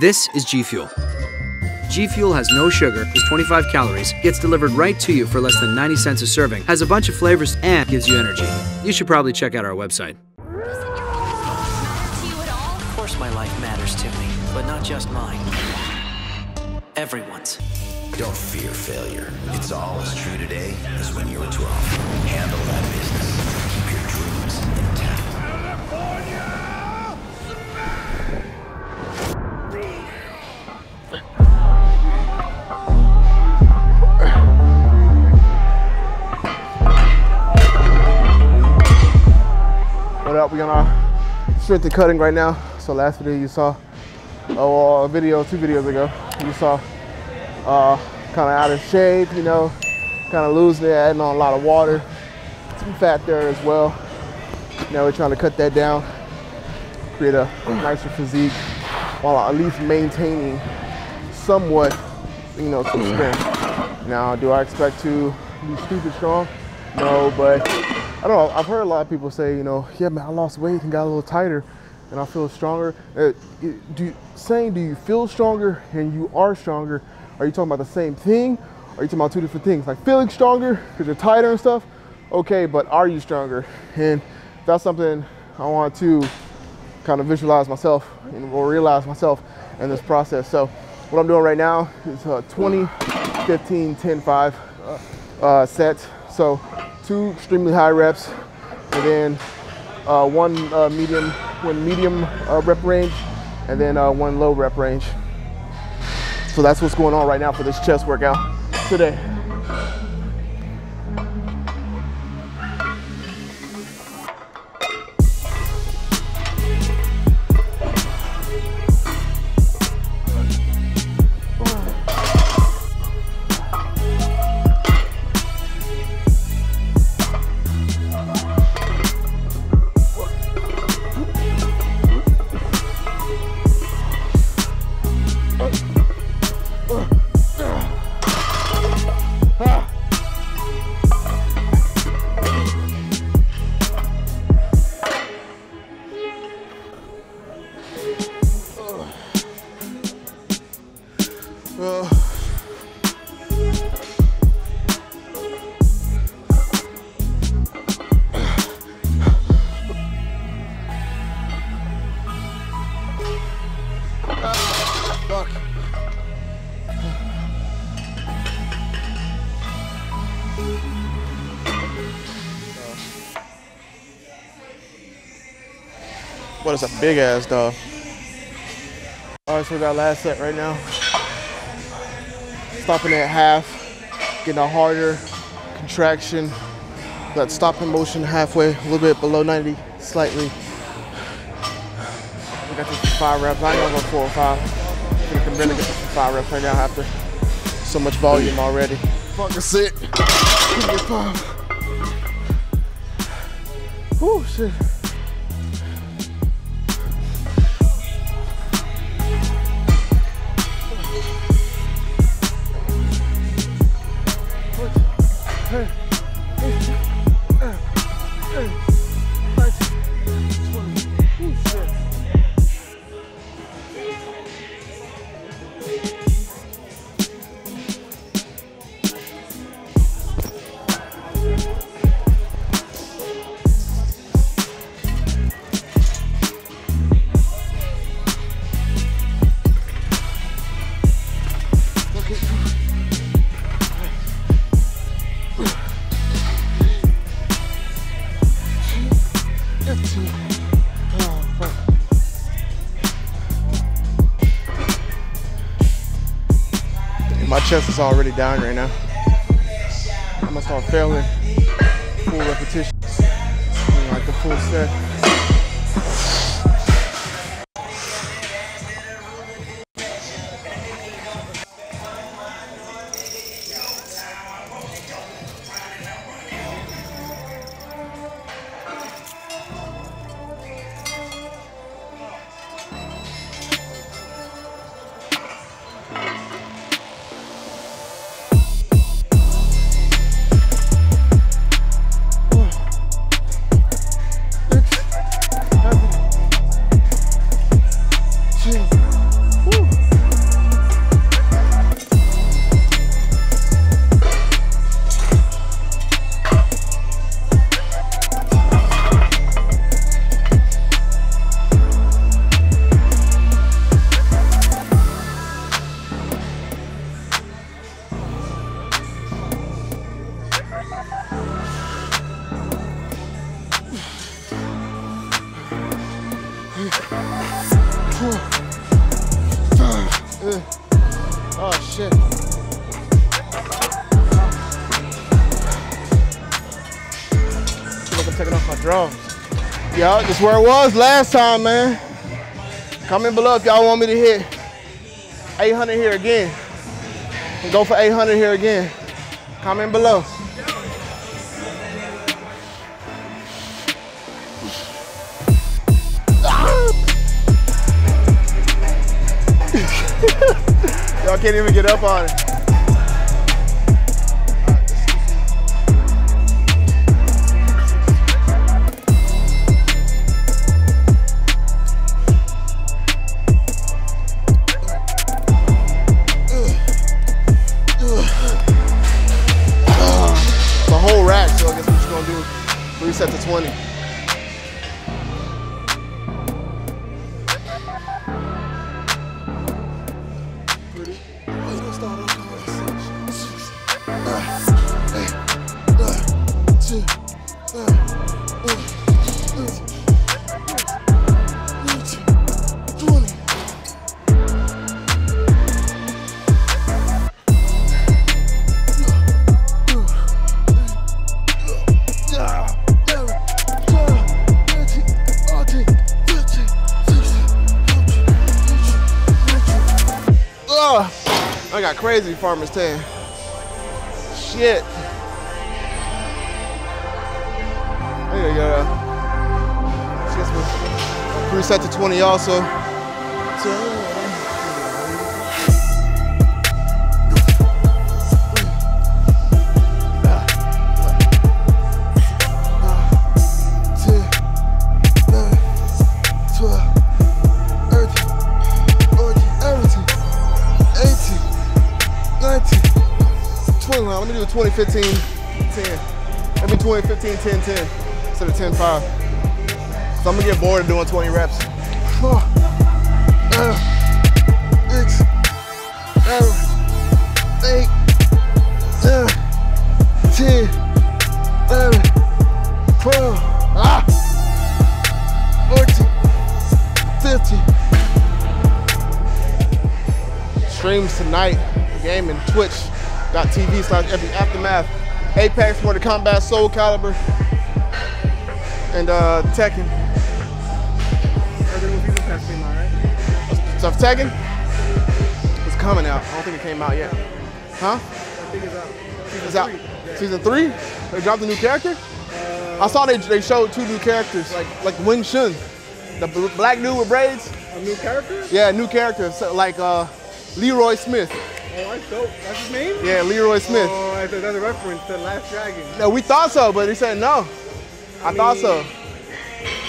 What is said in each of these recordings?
This is G Fuel. G Fuel has no sugar, is 25 calories, gets delivered right to you for less than 90 cents a serving, has a bunch of flavors, and gives you energy. You should probably check out our website. Doesn't your life matter to you at all? Of course my life matters to me, but not just mine. Everyone's. Don't fear failure. It's all as true today as when you were 12. Handle that business. Keep your dreams intact. What up? We're on our strength and cutting right now. So last video you saw, oh, two videos ago, you saw kind of out of shape, you know, kind of losing it, adding on a lot of water, some fat there as well. Now we're trying to cut that down, create a nicer physique while at least maintaining somewhat, you know, some strength. Now, do I expect to be stupid strong? No, but I don't know. I've heard a lot of people say, you know, yeah, man, I lost weight and got a little tighter and I feel stronger. Do you feel stronger and you are stronger? Are you talking about the same thing? Or are you talking about two different things? Like feeling stronger because you're tighter and stuff? Okay, but are you stronger? And that's something I want to kind of visualize myself and realize myself in this process. So what I'm doing right now is 20, 15, 10, 5 sets. So 2 extremely high reps, and then one medium rep range, and then one low rep range. So that's what's going on right now for this chest workout today. But it's a big ass dog. All right, so we got last set right now. Stopping at half, getting a harder contraction. Got stopping motion halfway, a little bit below 90, slightly. We got this 5 reps. I ain't gonna go 4 or 5. We can really get this 5 reps right now after so much volume already. Fucking sit. Give me a 5. Woo, shit. Chest is already down right now. I'm gonna start failing full repetitions, like the full set. Oh, shit. Look, I'm taking off my drums. Y'all, this is where it was last time, man. Comment below if y'all want me to hit 800 here again. And go for 800 here again. Comment below. Y'all can't even get up on it. It's a whole rack, so I guess what you're gonna do is reset to 20. Crazy farmer's tan. Shit. There you go. Reset to 20 also. Let me do a 20-15-10. Let me 20-15-10-10 instead of 10-5. So I'm gonna get bored of doing 20 reps. 4, 6, 7, 8, 10, 11, 12, 14, 15. Streams tonight, the game in Twitch.tv/every aftermath. Apex, Mortal Kombat, Soul Calibur, and Tekken. Stuff Tekken? It's coming out. I don't think it came out yet. Huh? I think it's out. It's out. Yeah. Season 3? They dropped a new character? I saw they showed 2 new characters, like Wing Chun. The black dude with braids. A new character? Yeah, new character. So, like Leroy Smith. Oh, that's dope. That's his name? Yeah, Leroy Smith. Oh, that's another reference to Last Dragon. No, we thought so, but he said no. I mean, thought so.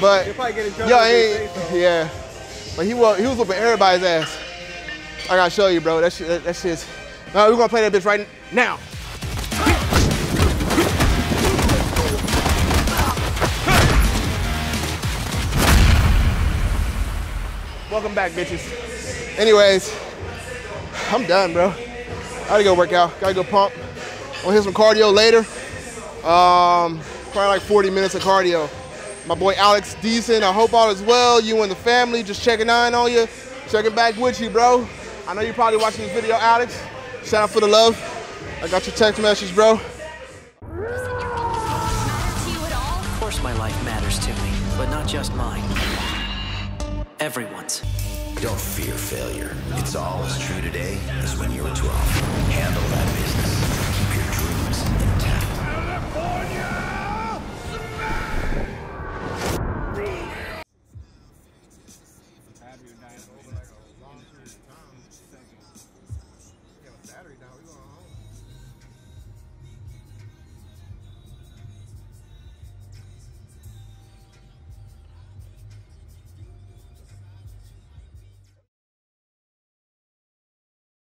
But you'll probably get in trouble. Yeah. But he was whooping everybody's ass. I gotta show you, bro. That shit's. No, we're gonna play that bitch right now. Welcome back, bitches. Anyways. I'm done, bro. I gotta go work out. Gotta go pump. I'm gonna hit some cardio later. Probably like 40 minutes of cardio. My boy Alex Deason, I hope all is well. You and the family, just checking in on you. Checking back with you, bro. I know you're probably watching this video, Alex. Shout out for the love. I got your text message, bro. Of course my life matters to me, but not just mine. Everyone's. Don't fear failure. It's all as true today as when you were 12. Handle that business. Keep your dreams intact.